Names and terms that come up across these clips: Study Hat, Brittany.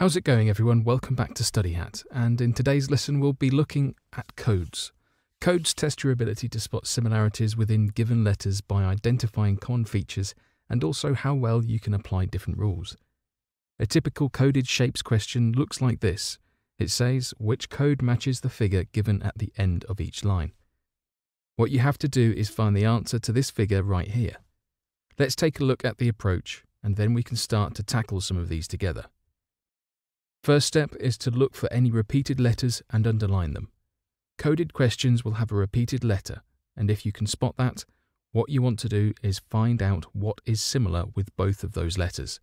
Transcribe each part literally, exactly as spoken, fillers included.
How's it going, everyone? Welcome back to Study Hat, and in today's lesson we'll be looking at codes. Codes test your ability to spot similarities within given letters by identifying common features and also how well you can apply different rules. A typical coded shapes question looks like this. It says which code matches the figure given at the end of each line. What you have to do is find the answer to this figure right here. Let's take a look at the approach, and then we can start to tackle some of these together. First step is to look for any repeated letters and underline them. Coded questions will have a repeated letter, and if you can spot that, what you want to do is find out what is similar with both of those letters.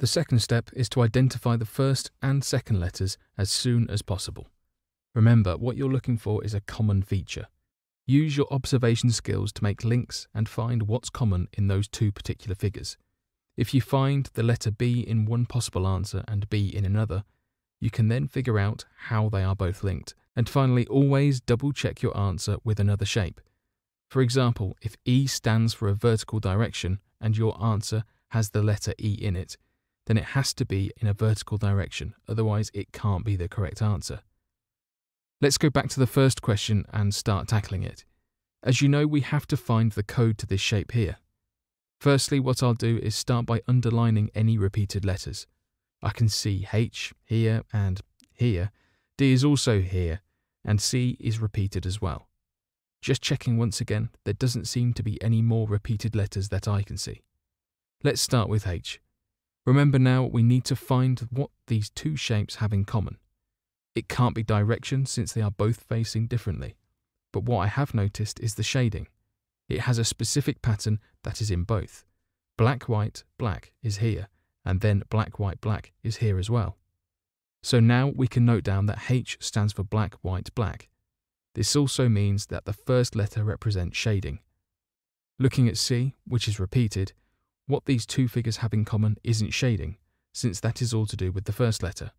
The second step is to identify the first and second letters as soon as possible. Remember, what you're looking for is a common feature. Use your observation skills to make links and find what's common in those two particular figures. If you find the letter B in one possible answer and B in another, you can then figure out how they are both linked. And finally, always double check your answer with another shape. For example, if E stands for a vertical direction and your answer has the letter E in it, then it has to be in a vertical direction, otherwise it can't be the correct answer. Let's go back to the first question and start tackling it. As you know, we have to find the code to this shape here. Firstly, what I'll do is start by underlining any repeated letters. I can see H here and here, D is also here, and C is repeated as well. Just checking once again, there doesn't seem to be any more repeated letters that I can see. Let's start with H. Remember now, we need to find what these two shapes have in common. It can't be direction since they are both facing differently, but what I have noticed is the shading. It has a specific pattern that is in both. Black, white, black is here, and then black, white, black is here as well. So now we can note down that H stands for black, white, black. This also means that the first letter represents shading. Looking at C, which is repeated, what these two figures have in common isn't shading, since that is all to do with the first letter.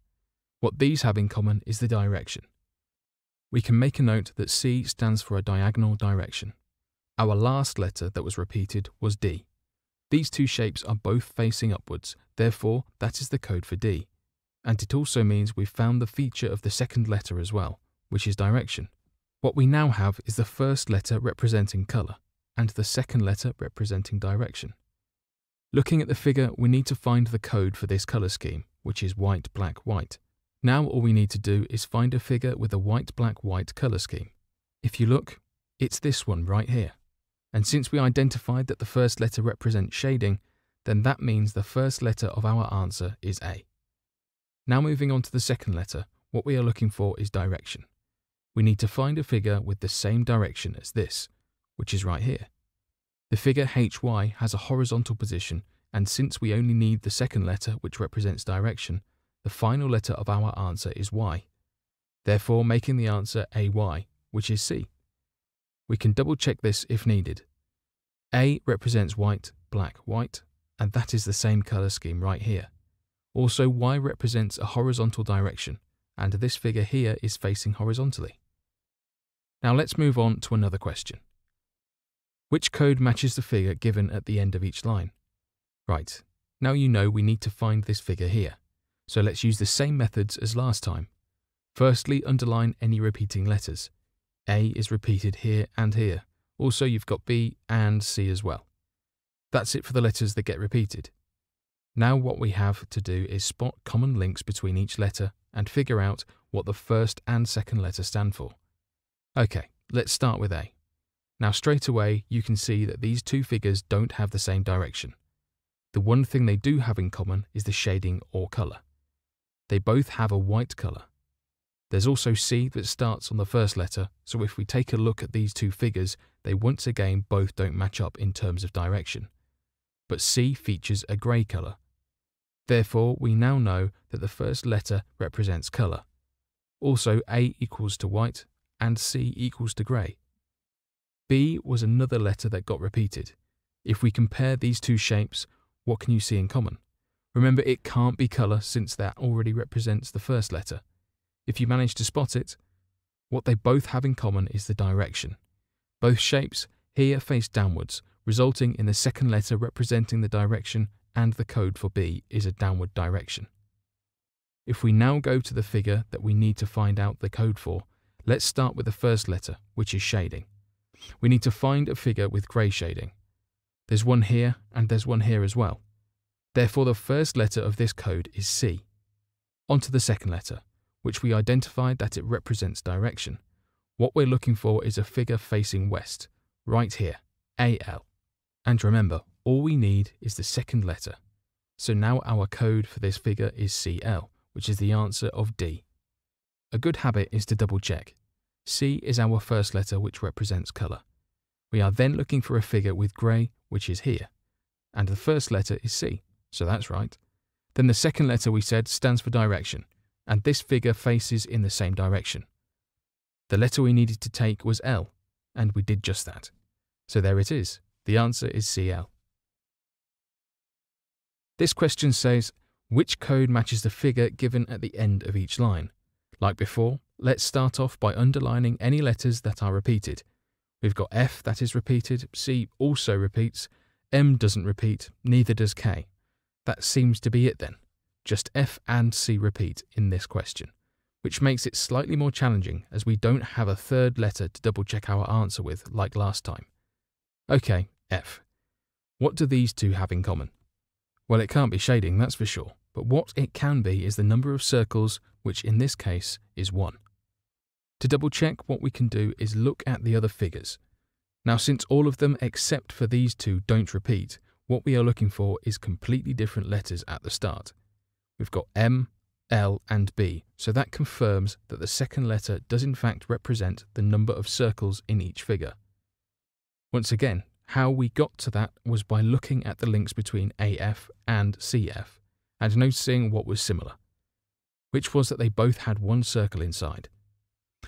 What these have in common is the direction. We can make a note that C stands for a diagonal direction. Our last letter that was repeated was D. These two shapes are both facing upwards, therefore that is the code for D. And it also means we've found the feature of the second letter as well, which is direction. What we now have is the first letter representing colour, and the second letter representing direction. Looking at the figure, we need to find the code for this colour scheme, which is white, black, white. Now all we need to do is find a figure with a white, black, white colour scheme. If you look, it's this one right here. And since we identified that the first letter represents shading, then that means the first letter of our answer is A. Now moving on to the second letter, what we are looking for is direction. We need to find a figure with the same direction as this, which is right here. The figure H Y has a horizontal position, and since we only need the second letter which represents direction, the final letter of our answer is Y, therefore making the answer A Y, which is C. We can double check this if needed. A represents white, black, white, and that is the same colour scheme right here. Also, Y represents a horizontal direction, and this figure here is facing horizontally. Now let's move on to another question. Which code matches the figure given at the end of each line? Right, now you know we need to find this figure here, so let's use the same methods as last time. Firstly, underline any repeating letters. A is repeated here and here. Also, you've got B and C as well. That's it for the letters that get repeated. Now what we have to do is spot common links between each letter and figure out what the first and second letter stand for. Okay, let's start with A. Now straight away, you can see that these two figures don't have the same direction. The one thing they do have in common is the shading or colour. They both have a white colour. There's also C that starts on the first letter, so if we take a look at these two figures, they once again both don't match up in terms of direction. But C features a grey colour. Therefore, we now know that the first letter represents colour. Also, A equals to white and C equals to grey. B was another letter that got repeated. If we compare these two shapes, what can you see in common? Remember, it can't be colour since that already represents the first letter. If you manage to spot it, what they both have in common is the direction. Both shapes here face downwards, resulting in the second letter representing the direction, and the code for B is a downward direction. If we now go to the figure that we need to find out the code for, let's start with the first letter, which is shading. We need to find a figure with grey shading. There's one here and there's one here as well. Therefore, the first letter of this code is C. On to the second letter, which we identified that it represents direction. What we're looking for is a figure facing west, right here, A L. And remember, all we need is the second letter. So now our code for this figure is C L, which is the answer of D. A good habit is to double check. C is our first letter, which represents colour. We are then looking for a figure with grey, which is here. And the first letter is C, so that's right. Then the second letter, we said, stands for direction, and this figure faces in the same direction. The letter we needed to take was L, and we did just that. So there it is. The answer is C L. This question says, which code matches the figure given at the end of each line? Like before, let's start off by underlining any letters that are repeated. We've got F that is repeated, C also repeats, M doesn't repeat, neither does K. That seems to be it then. Just F and C repeat in this question, which makes it slightly more challenging as we don't have a third letter to double check our answer with like last time. Okay, F. What do these two have in common? Well, it can't be shading, that's for sure, but what it can be is the number of circles, which in this case is one. To double check, what we can do is look at the other figures. Now, since all of them except for these two don't repeat, what we are looking for is completely different letters at the start. We've got M, L and B, so that confirms that the second letter does in fact represent the number of circles in each figure. Once again, how we got to that was by looking at the links between A F and C F and noticing what was similar, which was that they both had one circle inside.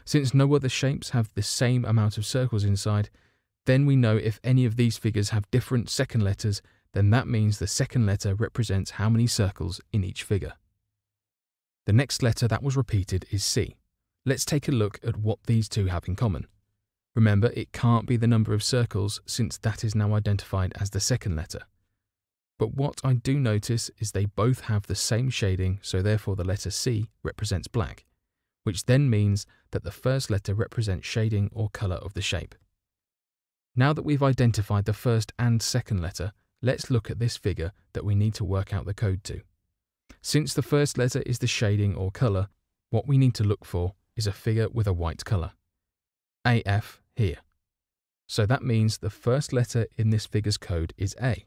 Since no other shapes have the same amount of circles inside, then we know if any of these figures have different second letters, then that means the second letter represents how many circles in each figure. The next letter that was repeated is C. Let's take a look at what these two have in common. Remember, it can't be the number of circles since that is now identified as the second letter. But what I do notice is they both have the same shading, so therefore the letter C represents black, which then means that the first letter represents shading or colour of the shape. Now that we've identified the first and second letter, let's look at this figure that we need to work out the code to. Since the first letter is the shading or colour, what we need to look for is a figure with a white colour. A F here. So that means the first letter in this figure's code is A.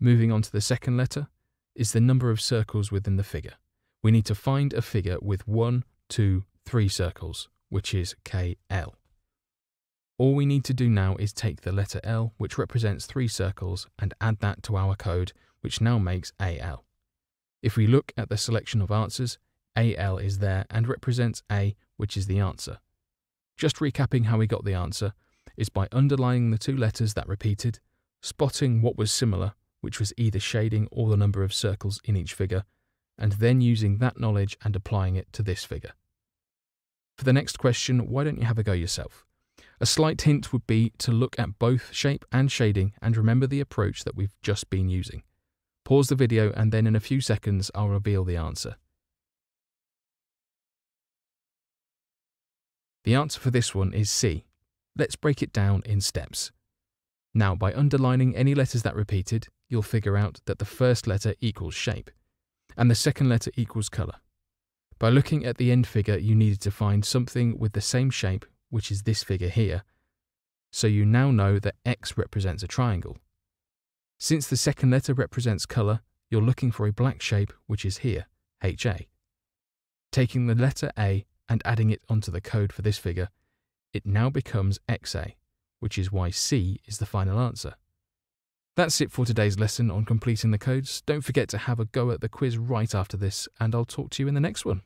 Moving on to the second letter is the number of circles within the figure. We need to find a figure with one, two, three circles, which is K L. All we need to do now is take the letter L, which represents three circles, and add that to our code, which now makes A L. If we look at the selection of answers, A L is there and represents A, which is the answer. Just recapping how we got the answer is by underlining the two letters that repeated, spotting what was similar, which was either shading or the number of circles in each figure, and then using that knowledge and applying it to this figure. For the next question, why don't you have a go yourself? A slight hint would be to look at both shape and shading and remember the approach that we've just been using. Pause the video and then in a few seconds I'll reveal the answer. The answer for this one is C. Let's break it down in steps. Now, by underlining any letters that repeated, you'll figure out that the first letter equals shape and the second letter equals colour. By looking at the end figure, you needed to find something with the same shape, which is this figure here, so you now know that X represents a triangle. Since the second letter represents colour, you're looking for a black shape, which is here, H A. Taking the letter A and adding it onto the code for this figure, it now becomes X A, which is why C is the final answer. That's it for today's lesson on completing the codes. Don't forget to have a go at the quiz right after this, and I'll talk to you in the next one.